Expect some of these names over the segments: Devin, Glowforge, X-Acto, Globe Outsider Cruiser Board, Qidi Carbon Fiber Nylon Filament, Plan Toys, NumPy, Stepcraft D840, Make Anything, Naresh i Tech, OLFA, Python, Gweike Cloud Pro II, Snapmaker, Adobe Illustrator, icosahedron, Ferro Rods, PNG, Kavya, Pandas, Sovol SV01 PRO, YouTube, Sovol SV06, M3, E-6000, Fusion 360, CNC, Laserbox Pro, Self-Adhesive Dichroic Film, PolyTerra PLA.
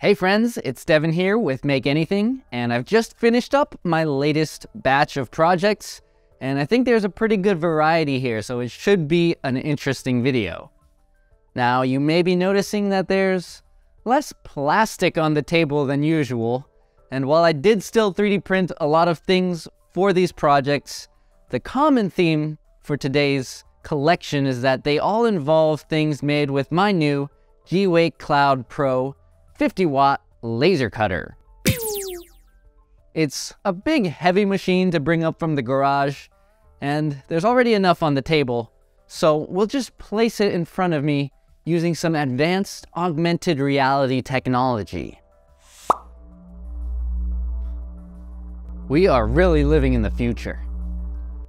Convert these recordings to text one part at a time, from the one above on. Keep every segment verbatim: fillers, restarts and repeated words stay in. Hey friends, it's Devin here with Make Anything, and I've just finished up my latest batch of projects, and I think there's a pretty good variety here, so it should be an interesting video. Now, you may be noticing that there's less plastic on the table than usual, and while I did still three D print a lot of things for these projects, the common theme for today's collection is that they all involve things made with my new Gweike Cloud Pro fifty watt laser cutter. It's a big heavy machine to bring up from the garage, and there's already enough on the table, so we'll just place it in front of me using some advanced augmented reality technology. We are really living in the future.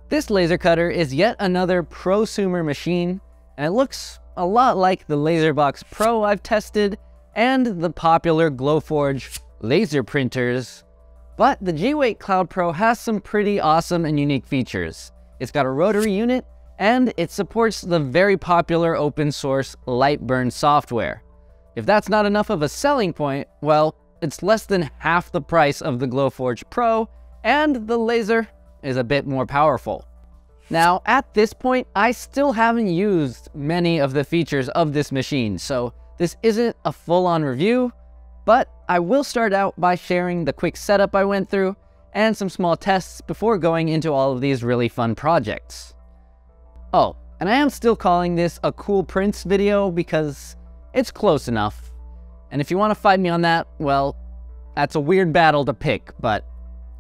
This laser cutter is yet another prosumer machine, and it looks a lot like the Laserbox Pro I've tested and the popular Glowforge laser printers, but the Gweike Cloud Pro has some pretty awesome and unique features. It's got a rotary unit, and it supports the very popular open source LightBurn software. If that's not enough of a selling point, well, it's less than half the price of the Glowforge Pro, and the laser is a bit more powerful. Now, at this point, I still haven't used many of the features of this machine, so this isn't a full-on review, but I will start out by sharing the quick setup I went through and some small tests before going into all of these really fun projects. Oh, and I am still calling this a Cool Prints video because it's close enough. And if you want to fight me on that, well, that's a weird battle to pick, but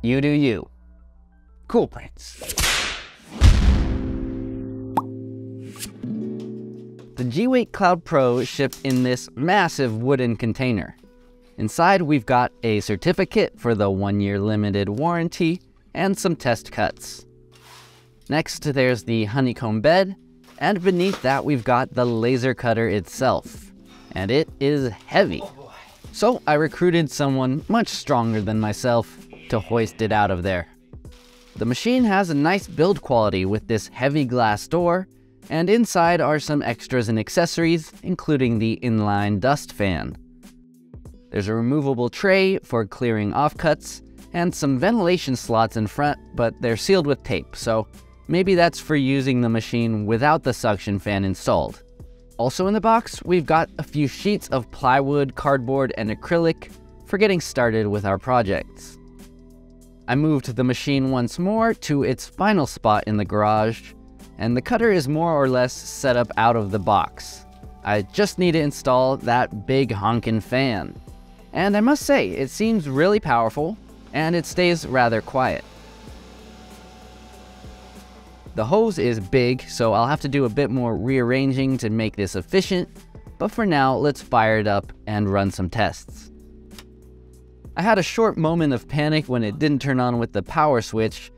you do you. Cool Prints. The Gweike Cloud Pro shipped in this massive wooden container. Inside, we've got a certificate for the one-year limited warranty and some test cuts. Next, there's the honeycomb bed, and beneath that we've got the laser cutter itself. And it is heavy. So I recruited someone much stronger than myself to hoist it out of there. The machine has a nice build quality with this heavy glass door, and inside are some extras and accessories, including the inline dust fan. There's a removable tray for clearing offcuts, and some ventilation slots in front, but they're sealed with tape, so maybe that's for using the machine without the suction fan installed. Also in the box, we've got a few sheets of plywood, cardboard, and acrylic for getting started with our projects. I moved the machine once more to its final spot in the garage, and the cutter is more or less set up out of the box. I just need to install that big honkin' fan. And I must say, it seems really powerful, and it stays rather quiet. The hose is big, so I'll have to do a bit more rearranging to make this efficient, but for now, let's fire it up and run some tests. I had a short moment of panic when it didn't turn on with the power switch,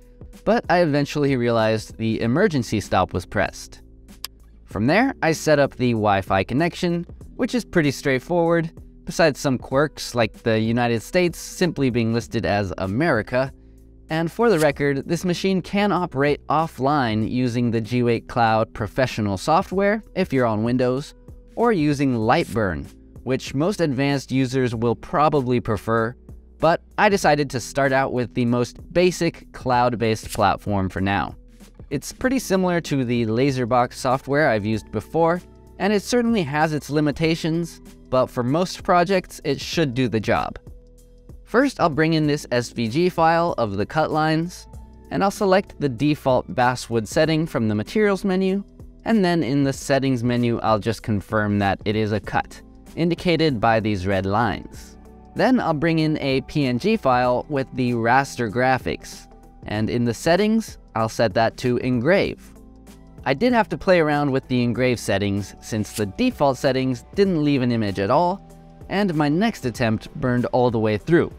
but I eventually realized the emergency stop was pressed. From there, I set up the Wi-Fi connection, which is pretty straightforward, besides some quirks like the United States simply being listed as America. And for the record, this machine can operate offline using the Gweike Cloud Professional software if you're on Windows, or using LightBurn, which most advanced users will probably prefer, but I decided to start out with the most basic cloud-based platform for now. It's pretty similar to the Laserbox software I've used before, and it certainly has its limitations, but for most projects, it should do the job. First, I'll bring in this S V G file of the cut lines, and I'll select the default basswood setting from the materials menu, and then in the settings menu, I'll just confirm that it is a cut, indicated by these red lines. Then I'll bring in a P N G file with the raster graphics, and in the settings, I'll set that to engrave. I did have to play around with the engrave settings since the default settings didn't leave an image at all, and my next attempt burned all the way through.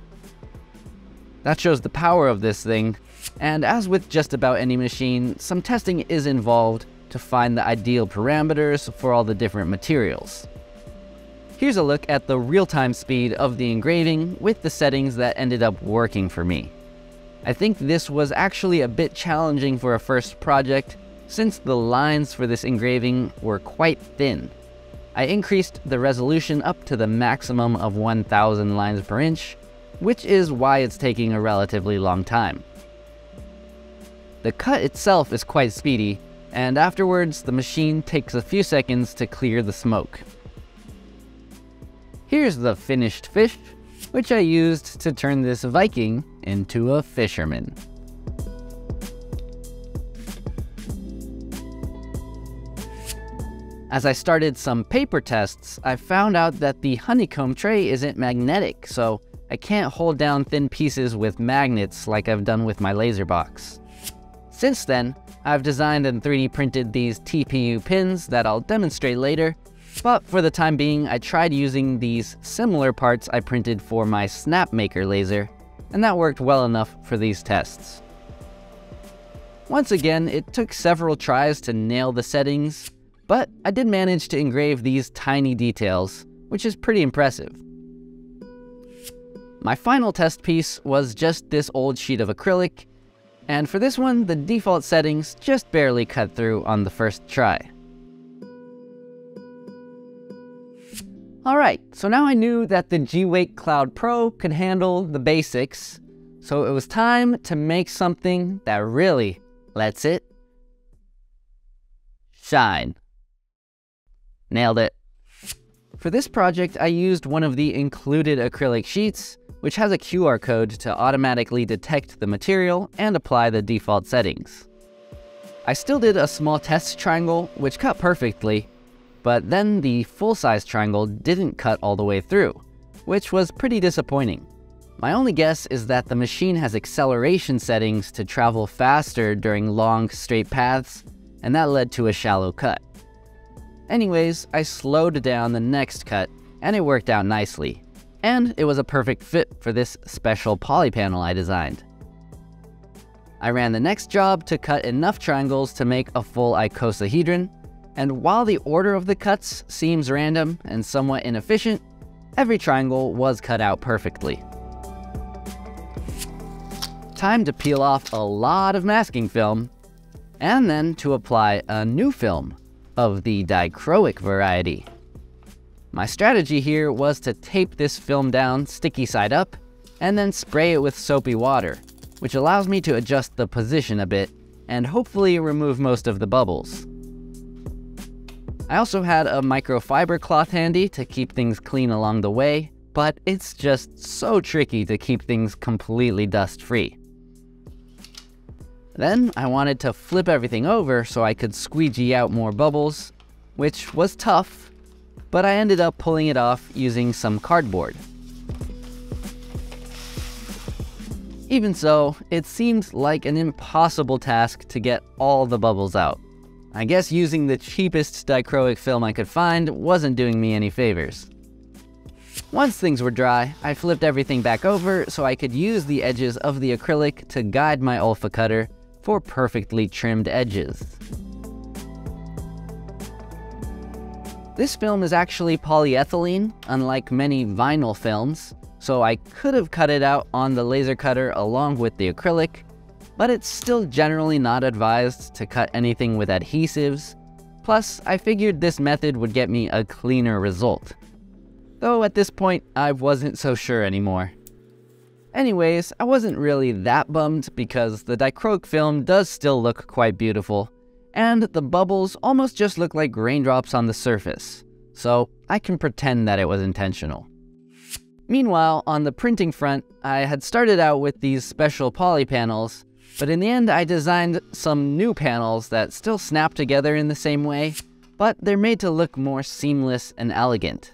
That shows the power of this thing, and as with just about any machine, some testing is involved to find the ideal parameters for all the different materials. Here's a look at the real-time speed of the engraving with the settings that ended up working for me. I think this was actually a bit challenging for a first project since the lines for this engraving were quite thin. I increased the resolution up to the maximum of one thousand lines per inch, which is why it's taking a relatively long time. The cut itself is quite speedy, and afterwards the machine takes a few seconds to clear the smoke. Here's the finished fish, which I used to turn this Viking into a fisherman. As I started some paper tests, I found out that the honeycomb tray isn't magnetic, so I can't hold down thin pieces with magnets like I've done with my Laserbox. Since then, I've designed and three D printed these T P U pins that I'll demonstrate later, but for the time being, I tried using these similar parts I printed for my Snapmaker laser, and that worked well enough for these tests. Once again, it took several tries to nail the settings, but I did manage to engrave these tiny details, which is pretty impressive. My final test piece was just this old sheet of acrylic, and for this one, the default settings just barely cut through on the first try. Alright, so now I knew that the Gweike Cloud Pro could handle the basics, so it was time to make something that really lets it shine. Nailed it. For this project, I used one of the included acrylic sheets, which has a Q R code to automatically detect the material and apply the default settings. I still did a small test triangle, which cut perfectly, but then the full-size triangle didn't cut all the way through, which was pretty disappointing. My only guess is that the machine has acceleration settings to travel faster during long, straight paths, and that led to a shallow cut. Anyways, I slowed down the next cut, and it worked out nicely. And it was a perfect fit for this special poly panel I designed. I ran the next job to cut enough triangles to make a full icosahedron, and while the order of the cuts seems random and somewhat inefficient, every triangle was cut out perfectly. Time to peel off a lot of masking film, and then to apply a new film of the dichroic variety. My strategy here was to tape this film down sticky side up and then spray it with soapy water, which allows me to adjust the position a bit and hopefully remove most of the bubbles. I also had a microfiber cloth handy to keep things clean along the way, but it's just so tricky to keep things completely dust-free. Then I wanted to flip everything over so I could squeegee out more bubbles, which was tough, but I ended up pulling it off using some cardboard. Even so, it seemed like an impossible task to get all the bubbles out. I guess using the cheapest dichroic film I could find wasn't doing me any favors. Once things were dry, I flipped everything back over so I could use the edges of the acrylic to guide my O L F A cutter for perfectly trimmed edges. This film is actually polyethylene, unlike many vinyl films, so I could have cut it out on the laser cutter along with the acrylic, but it's still generally not advised to cut anything with adhesives. Plus, I figured this method would get me a cleaner result. Though at this point, I wasn't so sure anymore. Anyways, I wasn't really that bummed because the dichroic film does still look quite beautiful, and the bubbles almost just look like raindrops on the surface, so I can pretend that it was intentional. Meanwhile, on the printing front, I had started out with these special poly panels, but in the end I designed some new panels that still snap together in the same way, but they're made to look more seamless and elegant.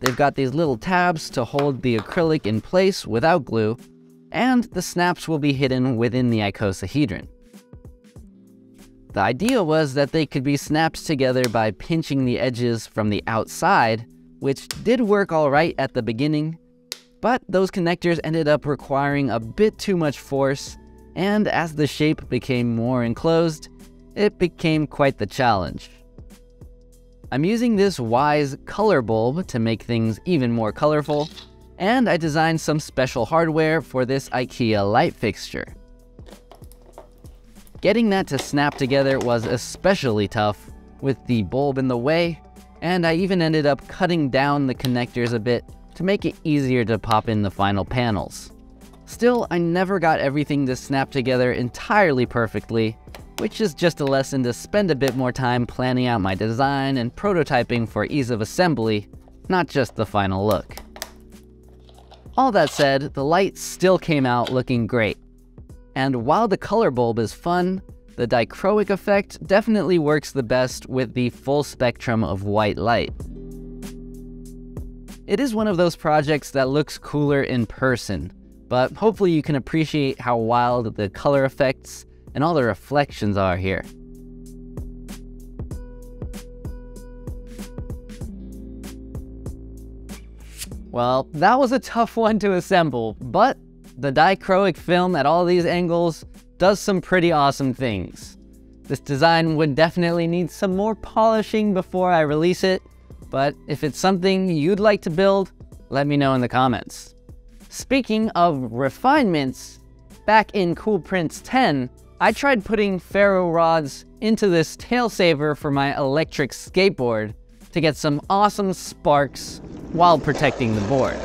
They've got these little tabs to hold the acrylic in place without glue, and the snaps will be hidden within the icosahedron. The idea was that they could be snapped together by pinching the edges from the outside, which did work alright at the beginning, but those connectors ended up requiring a bit too much force, and as the shape became more enclosed, it became quite the challenge. I'm using this Wyze color bulb to make things even more colorful, and I designed some special hardware for this IKEA light fixture. Getting that to snap together was especially tough, with the bulb in the way, and I even ended up cutting down the connectors a bit to make it easier to pop in the final panels. Still, I never got everything to snap together entirely perfectly, which is just a lesson to spend a bit more time planning out my design and prototyping for ease of assembly, not just the final look. All that said, the light still came out looking great. And while the color bulb is fun, the dichroic effect definitely works the best with the full spectrum of white light. It is one of those projects that looks cooler in person, but hopefully you can appreciate how wild the color effects and all the reflections are here. Well, that was a tough one to assemble, but the dichroic film at all these angles does some pretty awesome things. This design would definitely need some more polishing before I release it, but if it's something you'd like to build, let me know in the comments. Speaking of refinements, back in Cool Prints ten, I tried putting ferro rods into this tail saver for my electric skateboard to get some awesome sparks while protecting the board.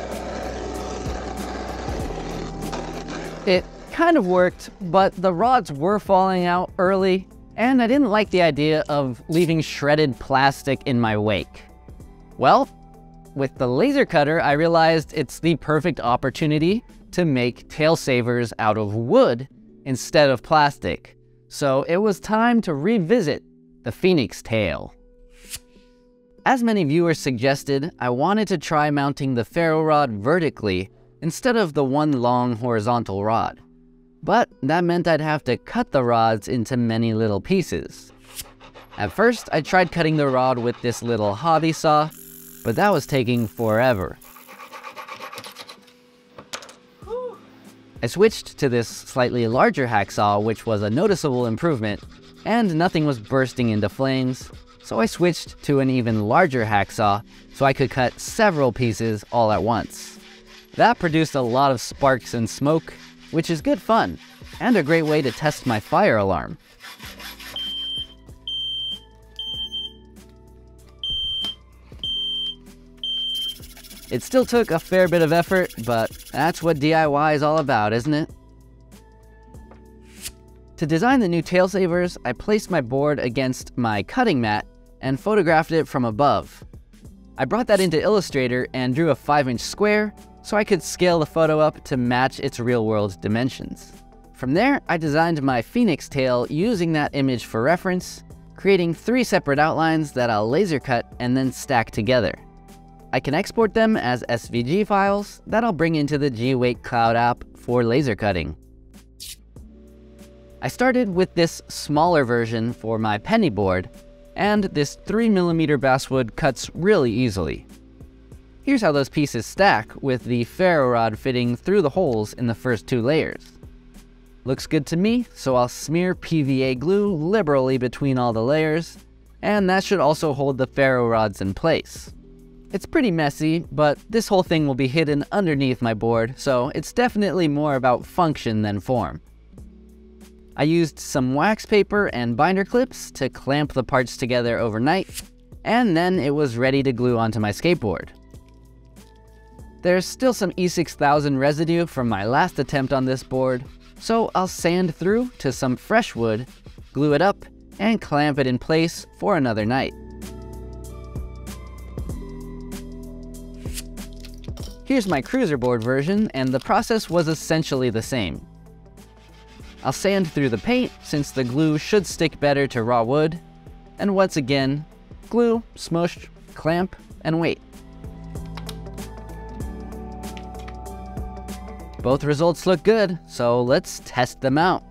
It kind of worked, but the rods were falling out early, and I didn't like the idea of leaving shredded plastic in my wake. Well, with the laser cutter, I realized it's the perfect opportunity to make tail savers out of wood instead of plastic, so it was time to revisit the Phoenix Tail. As many viewers suggested, I wanted to try mounting the ferro rod vertically instead of the one long horizontal rod, but that meant I'd have to cut the rods into many little pieces. At first, I tried cutting the rod with this little hobby saw, but that was taking forever. I switched to this slightly larger hacksaw, which was a noticeable improvement, and nothing was bursting into flames, so I switched to an even larger hacksaw so I could cut several pieces all at once. That produced a lot of sparks and smoke, which is good fun, and a great way to test my fire alarm. It still took a fair bit of effort, but that's what D I Y is all about, isn't it? To design the new tail savers, I placed my board against my cutting mat and photographed it from above. I brought that into Illustrator and drew a five inch square so I could scale the photo up to match its real-world dimensions. From there, I designed my Phoenix tail using that image for reference, creating three separate outlines that I'll laser cut and then stack together. I can export them as S V G files that I'll bring into the Gweike Cloud app for laser cutting. I started with this smaller version for my penny board, and this three millimeter basswood cuts really easily. Here's how those pieces stack, with the ferro rod fitting through the holes in the first two layers. Looks good to me, so I'll smear P V A glue liberally between all the layers, and that should also hold the ferro rods in place. It's pretty messy, but this whole thing will be hidden underneath my board, so it's definitely more about function than form. I used some wax paper and binder clips to clamp the parts together overnight, and then it was ready to glue onto my skateboard. There's still some E six thousand residue from my last attempt on this board, so I'll sand through to some fresh wood, glue it up, and clamp it in place for another night. Here's my cruiser board version, and the process was essentially the same. I'll sand through the paint since the glue should stick better to raw wood, and once again, glue, smush, clamp, and wait. Both results look good, so let's test them out.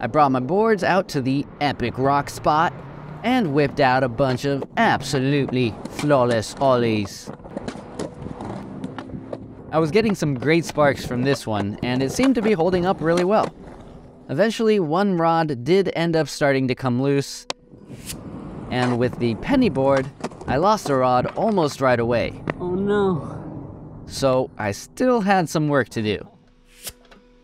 I brought my boards out to the epic rock spot and whipped out a bunch of absolutely flawless ollies. I was getting some great sparks from this one, and it seemed to be holding up really well. Eventually, one rod did end up starting to come loose, and with the penny board, I lost a rod almost right away. Oh no. So I still had some work to do.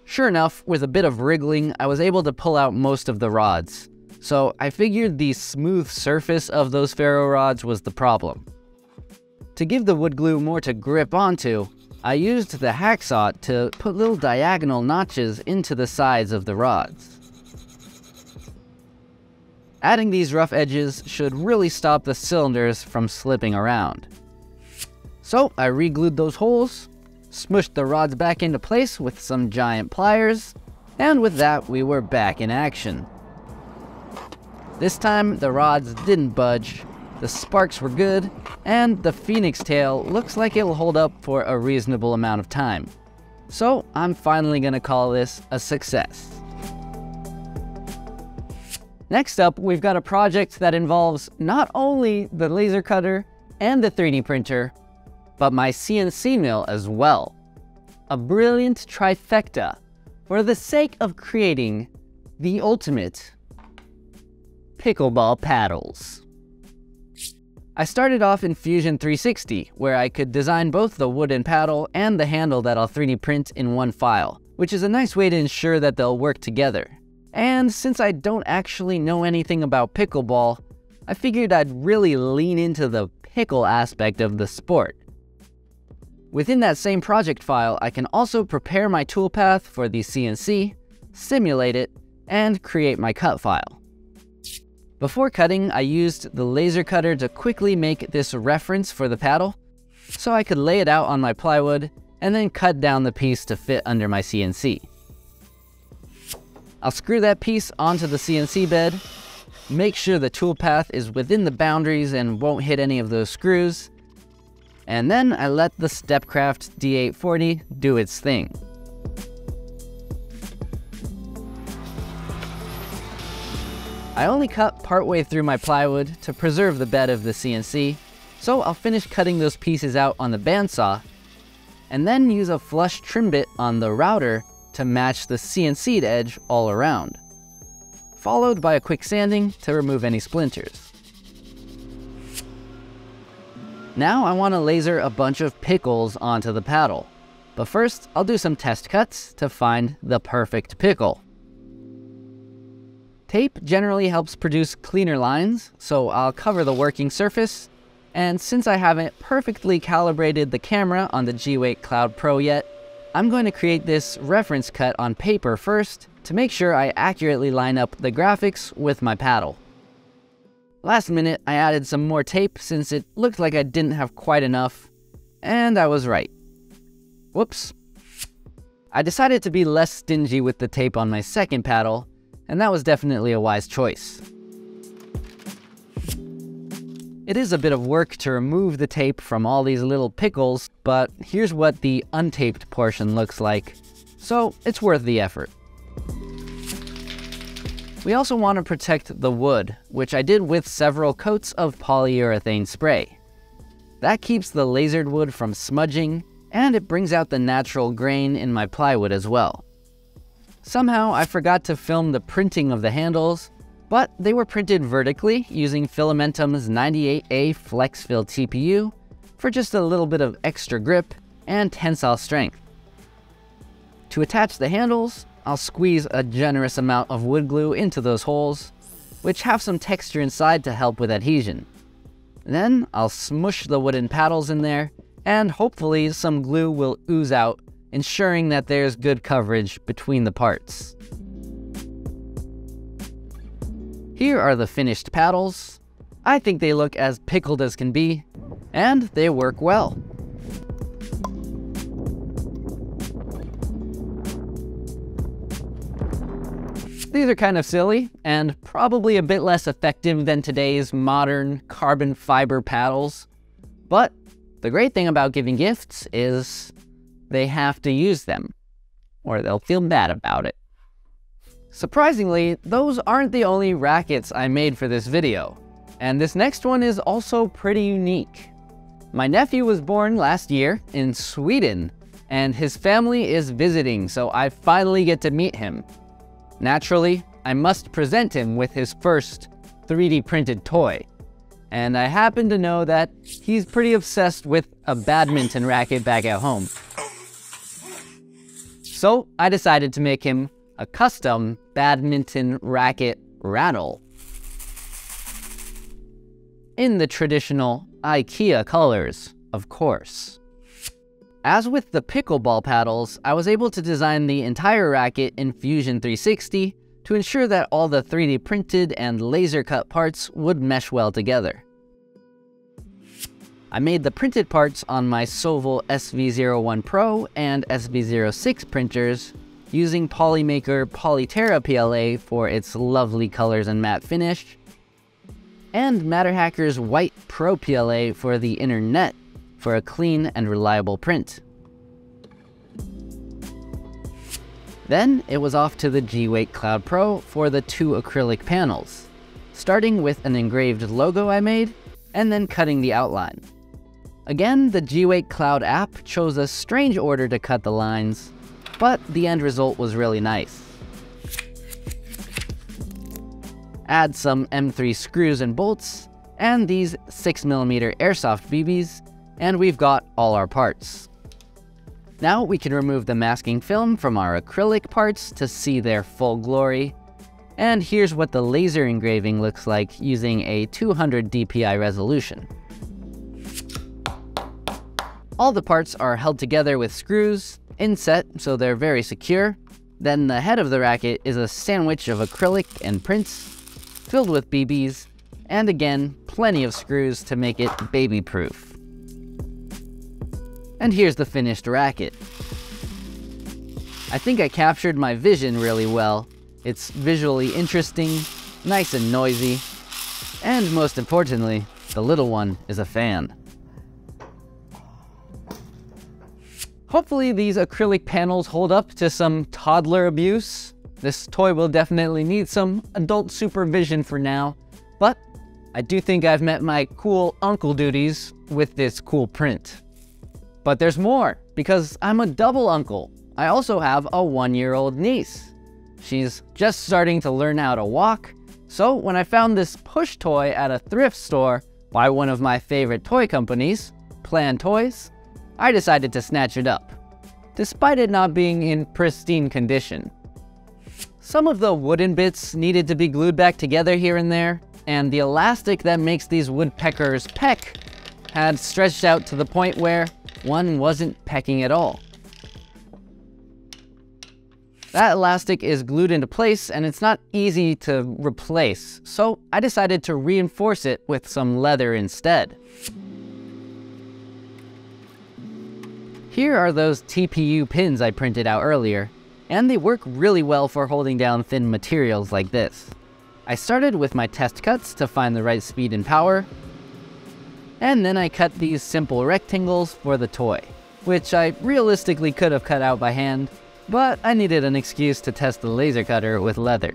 Sure enough, with a bit of wriggling, I was able to pull out most of the rods. So I figured the smooth surface of those ferro rods was the problem. To give the wood glue more to grip onto, I used the hacksaw to put little diagonal notches into the sides of the rods. Adding these rough edges should really stop the cylinders from slipping around. So I re-glued those holes, smushed the rods back into place with some giant pliers, and with that we were back in action. This time the rods didn't budge, the sparks were good, and the Phoenix Tail looks like it'll hold up for a reasonable amount of time. So I'm finally gonna call this a success. Next up, we've got a project that involves not only the laser cutter and the three D printer, but my C N C mill as well. A brilliant trifecta for the sake of creating the ultimate pickleball paddles. I started off in Fusion three sixty, where I could design both the wooden paddle and the handle that I'll three D print in one file, which is a nice way to ensure that they'll work together. And since I don't actually know anything about pickleball, I figured I'd really lean into the pickle aspect of the sport. Within that same project file, I can also prepare my toolpath for the C N C, simulate it, and create my cut file. Before cutting, I used the laser cutter to quickly make this reference for the paddle, so I could lay it out on my plywood and then cut down the piece to fit under my C N C. I'll screw that piece onto the C N C bed, make sure the toolpath is within the boundaries and won't hit any of those screws, and then I let the Stepcraft D eight forty do its thing. I only cut partway through my plywood to preserve the bed of the C N C, so I'll finish cutting those pieces out on the bandsaw, and then use a flush trim bit on the router to match the C N C'd edge all around, followed by a quick sanding to remove any splinters. Now I want to laser a bunch of pickles onto the paddle, but first I'll do some test cuts to find the perfect pickle. Tape generally helps produce cleaner lines, so I'll cover the working surface, and since I haven't perfectly calibrated the camera on the Gweike Cloud Pro yet, I'm going to create this reference cut on paper first to make sure I accurately line up the graphics with my paddle. Last minute, I added some more tape since it looked like I didn't have quite enough, and I was right. Whoops. I decided to be less stingy with the tape on my second paddle, and that was definitely a wise choice. It is a bit of work to remove the tape from all these little pickles, but here's what the untaped portion looks like, so it's worth the effort. We also want to protect the wood, which I did with several coats of polyurethane spray. That keeps the lasered wood from smudging, and it brings out the natural grain in my plywood as well. Somehow I forgot to film the printing of the handles, but they were printed vertically using Filamentum's ninety-eight A FlexFill T P U for just a little bit of extra grip and tensile strength. To attach the handles, I'll squeeze a generous amount of wood glue into those holes, which have some texture inside to help with adhesion. Then I'll smush the wooden paddles in there, and hopefully some glue will ooze out, ensuring that there's good coverage between the parts. Here are the finished paddles. I think they look as pickled as can be, and they work well. These are kind of silly, and probably a bit less effective than today's modern carbon fiber paddles. But the great thing about giving gifts is they have to use them, or they'll feel bad about it. Surprisingly, those aren't the only rackets I made for this video, and this next one is also pretty unique. My nephew was born last year in Sweden, and his family is visiting, so I finally get to meet him. Naturally, I must present him with his first three D printed toy, and I happen to know that he's pretty obsessed with a badminton racket back at home. So I decided to make him a custom badminton racket rattle in the traditional IKEA colors, of course. As with the pickleball paddles, I was able to design the entire racket in Fusion three sixty to ensure that all the three D printed and laser cut parts would mesh well together. I made the printed parts on my Sovol S V zero one Pro and S V zero six printers using Polymaker PolyTerra P L A for its lovely colors and matte finish, and MatterHackers White Pro P L A for the inner net for a clean and reliable print. Then it was off to the Gweike Cloud Pro for the two acrylic panels, starting with an engraved logo I made and then cutting the outline. Again, the Gweike Cloud app chose a strange order to cut the lines, but the end result was really nice. Add some M three screws and bolts and these six millimeter airsoft B Bs, and we've got all our parts. Now we can remove the masking film from our acrylic parts to see their full glory. And here's what the laser engraving looks like using a two hundred D P I resolution. All the parts are held together with screws, inset, so they're very secure. Then the head of the racket is a sandwich of acrylic and prints filled with B Bs, and again, plenty of screws to make it baby-proof. And here's the finished racket. I think I captured my vision really well. It's visually interesting, nice and noisy, and most importantly, the little one is a fan. Hopefully these acrylic panels hold up to some toddler abuse. This toy will definitely need some adult supervision for now, but I do think I've met my cool uncle duties with this cool print. But there's more, because I'm a double uncle. I also have a one-year-old niece. She's just starting to learn how to walk, so when I found this push toy at a thrift store by one of my favorite toy companies, Plan Toys, I decided to snatch it up, despite it not being in pristine condition. Some of the wooden bits needed to be glued back together here and there, and the elastic that makes these woodpeckers peck had stretched out to the point where one wasn't pecking at all. That elastic is glued into place and it's not easy to replace, so I decided to reinforce it with some leather instead. Here are those T P U pins I printed out earlier, and they work really well for holding down thin materials like this. I started with my test cuts to find the right speed and power, and then I cut these simple rectangles for the toy, which I realistically could have cut out by hand, but I needed an excuse to test the laser cutter with leather.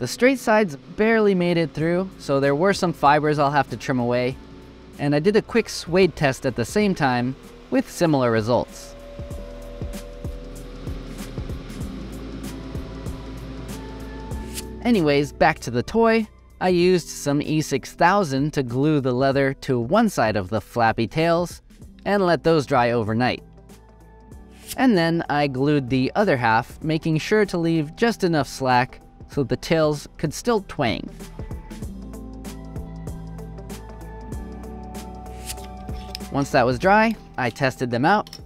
The straight sides barely made it through, so there were some fibers I'll have to trim away, and I did a quick suede test at the same time with similar results. Anyways, back to the toy. I used some E six thousand to glue the leather to one side of the flappy tails and let those dry overnight. And then I glued the other half, making sure to leave just enough slack so the tails could still twang. Once that was dry, I tested them out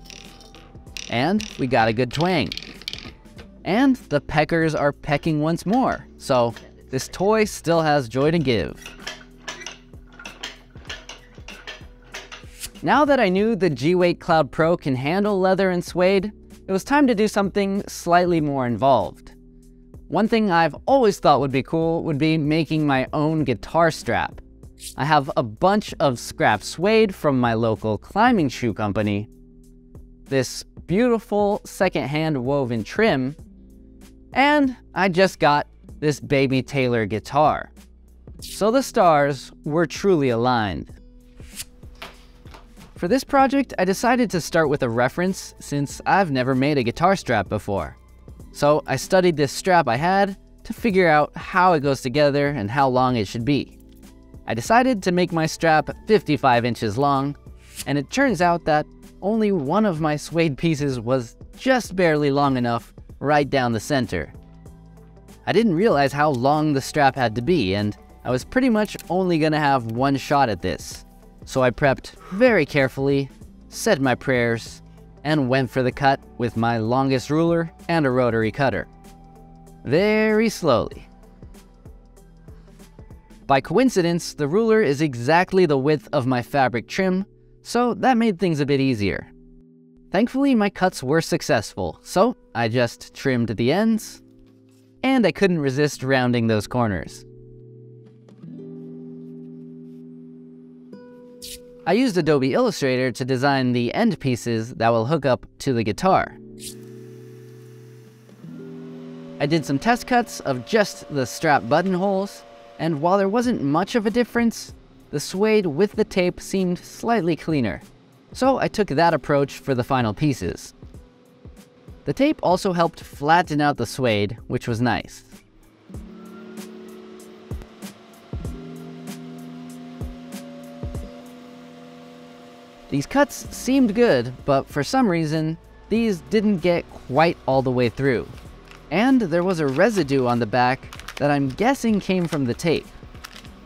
and we got a good twang. And the peckers are pecking once more, so this toy still has joy to give. Now that I knew the Gweike Cloud Pro can handle leather and suede, it was time to do something slightly more involved. One thing I've always thought would be cool would be making my own guitar strap. I have a bunch of scrap suede from my local climbing shoe company, this beautiful secondhand woven trim, and I just got this Baby Taylor guitar. So the stars were truly aligned. For this project, I decided to start with a reference since I've never made a guitar strap before. So I studied this strap I had to figure out how it goes together and how long it should be. I decided to make my strap fifty-five inches long, and it turns out that only one of my suede pieces was just barely long enough right down the center. I didn't realize how long the strap had to be, and I was pretty much only gonna have one shot at this. So I prepped very carefully, said my prayers, and went for the cut with my longest ruler and a rotary cutter. Very slowly. By coincidence, the ruler is exactly the width of my fabric trim, so that made things a bit easier. Thankfully, my cuts were successful, so I just trimmed the ends, and I couldn't resist rounding those corners. I used Adobe Illustrator to design the end pieces that will hook up to the guitar. I did some test cuts of just the strap buttonholes, and while there wasn't much of a difference, the suede with the tape seemed slightly cleaner, so I took that approach for the final pieces. The tape also helped flatten out the suede, which was nice. These cuts seemed good, but for some reason, these didn't get quite all the way through. And there was a residue on the back that I'm guessing came from the tape.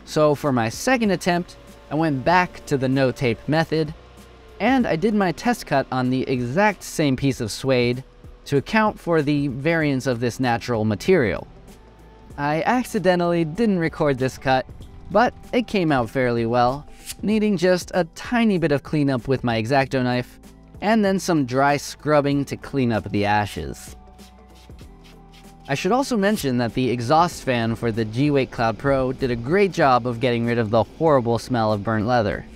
So for my second attempt, I went back to the no tape method, and I did my test cut on the exact same piece of suede to account for the variance of this natural material. I accidentally didn't record this cut, but it came out fairly well, needing just a tiny bit of cleanup with my X-Acto knife, and then some dry scrubbing to clean up the ashes. I should also mention that the exhaust fan for the Gweike Cloud Pro did a great job of getting rid of the horrible smell of burnt leather.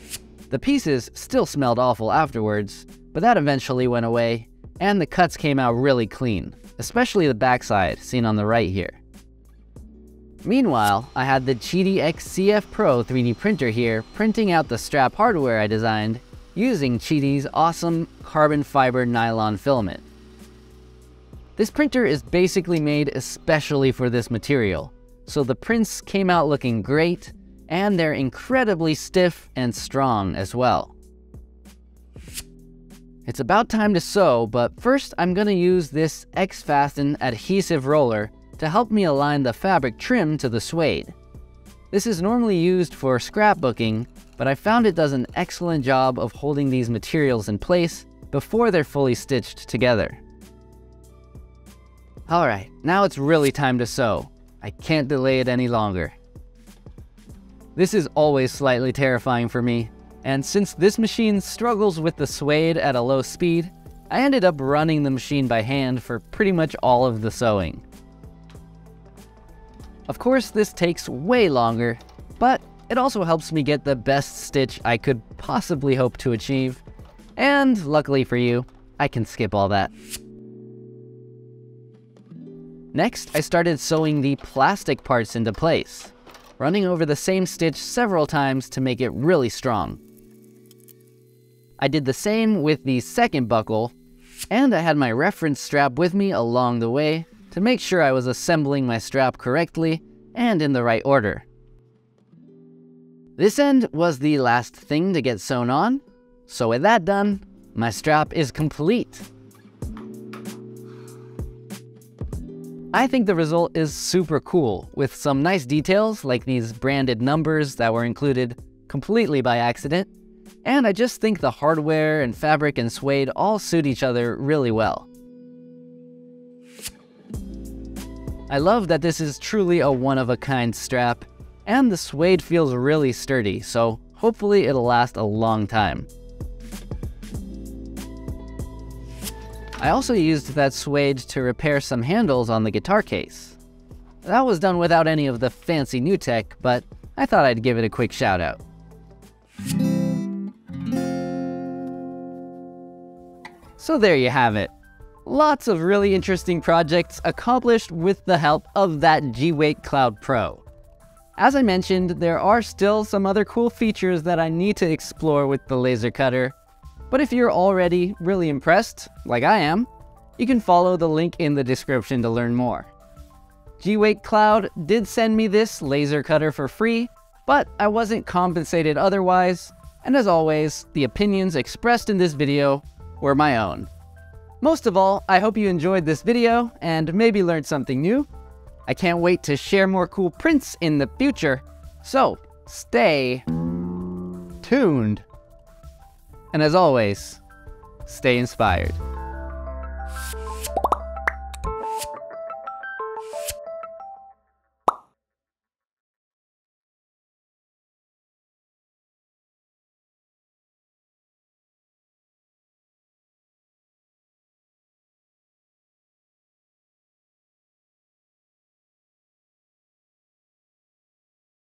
The pieces still smelled awful afterwards, but that eventually went away, and the cuts came out really clean, especially the backside, seen on the right here. Meanwhile, I had the Qidi X C F Pro three D printer here printing out the strap hardware I designed using Qidi's awesome carbon fiber nylon filament. This printer is basically made especially for this material, so the prints came out looking great, and they're incredibly stiff and strong as well. It's about time to sew, but first I'm going to use this X-Fasten adhesive roller to help me align the fabric trim to the suede. This is normally used for scrapbooking, but I found it does an excellent job of holding these materials in place before they're fully stitched together. Alright, now it's really time to sew. I can't delay it any longer. This is always slightly terrifying for me, and since this machine struggles with the suede at a low speed, I ended up running the machine by hand for pretty much all of the sewing. Of course, this takes way longer, but it also helps me get the best stitch I could possibly hope to achieve. And luckily for you, I can skip all that. Next, I started sewing the plastic parts into place, running over the same stitch several times to make it really strong. I did the same with the second buckle, and I had my reference strap with me along the way, to make sure I was assembling my strap correctly and in the right order. This end was the last thing to get sewn on, so with that done, my strap is complete. I think the result is super cool, with some nice details like these branded numbers that were included completely by accident, and I just think the hardware and fabric and suede all suit each other really well. I love that this is truly a one-of-a-kind strap, and the suede feels really sturdy, so hopefully it'll last a long time. I also used that suede to repair some handles on the guitar case. That was done without any of the fancy new tech, but I thought I'd give it a quick shout out. So there you have it. Lots of really interesting projects accomplished with the help of that Gweike Cloud Pro. As I mentioned, there are still some other cool features that I need to explore with the laser cutter, but if you're already really impressed, like I am, you can follow the link in the description to learn more. Gweike Cloud did send me this laser cutter for free, but I wasn't compensated otherwise, and as always, the opinions expressed in this video were my own. Most of all, I hope you enjoyed this video and maybe learned something new. I can't wait to share more cool prints in the future, so stay tuned. And as always, stay inspired.